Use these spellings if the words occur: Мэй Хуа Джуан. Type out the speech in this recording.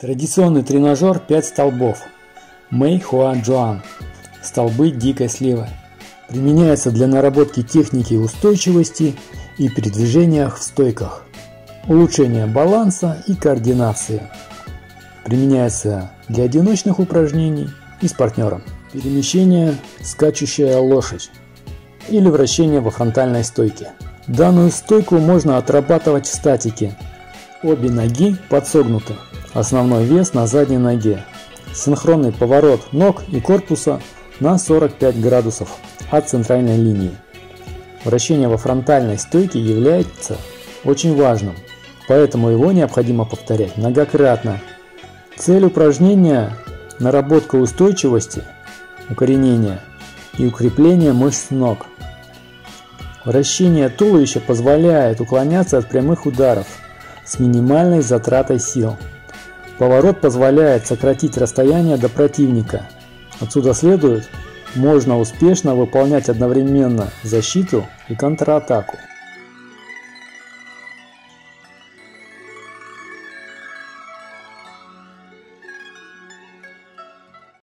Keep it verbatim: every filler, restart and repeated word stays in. Традиционный тренажер пять столбов. Мэй Хуа Джуан. Столбы дикой сливы. Применяется для наработки техники устойчивости и передвижения в стойках, улучшения баланса и координации. Применяется для одиночных упражнений и с партнером. Перемещение скачущая лошадь или вращение во фронтальной стойке. Данную стойку можно отрабатывать в статике. Обе ноги подсогнуты. Основной вес на задней ноге. Синхронный поворот ног и корпуса на сорок пять градусов от центральной линии. Вращение во фронтальной стойке является очень важным, поэтому его необходимо повторять многократно. Цель упражнения – наработка устойчивости, укоренения и укрепления мышц ног. Вращение туловища позволяет уклоняться от прямых ударов с минимальной затратой сил. Поворот позволяет сократить расстояние до противника. Отсюда следует, можно успешно выполнять одновременно защиту и контратаку.